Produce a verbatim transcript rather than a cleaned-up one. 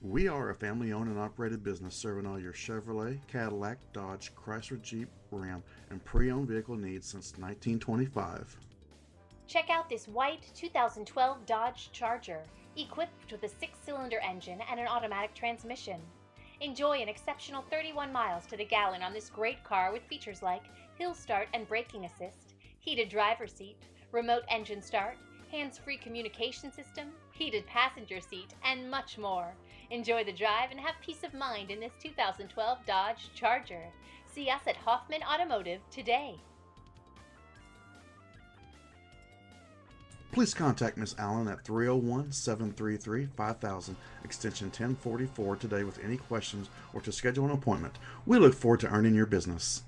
We are a family-owned and operated business serving all your Chevrolet, Cadillac, Dodge, Chrysler, Jeep, Ram, and pre-owned vehicle needs since nineteen twenty-five. Check out this white two thousand twelve Dodge Charger, equipped with a six-cylinder engine and an automatic transmission. Enjoy an exceptional thirty-one miles to the gallon on this great car with features like hill start and braking assist, heated driver's seat, remote engine start, hands-free communication system, heated passenger seat, and much more. Enjoy the drive and have peace of mind in this two thousand twelve Dodge Charger. See us at Hoffman Automotive today. Please contact Miz Allen at three oh one, seven three three, five thousand, extension ten forty-four today with any questions or to schedule an appointment. We look forward to earning your business.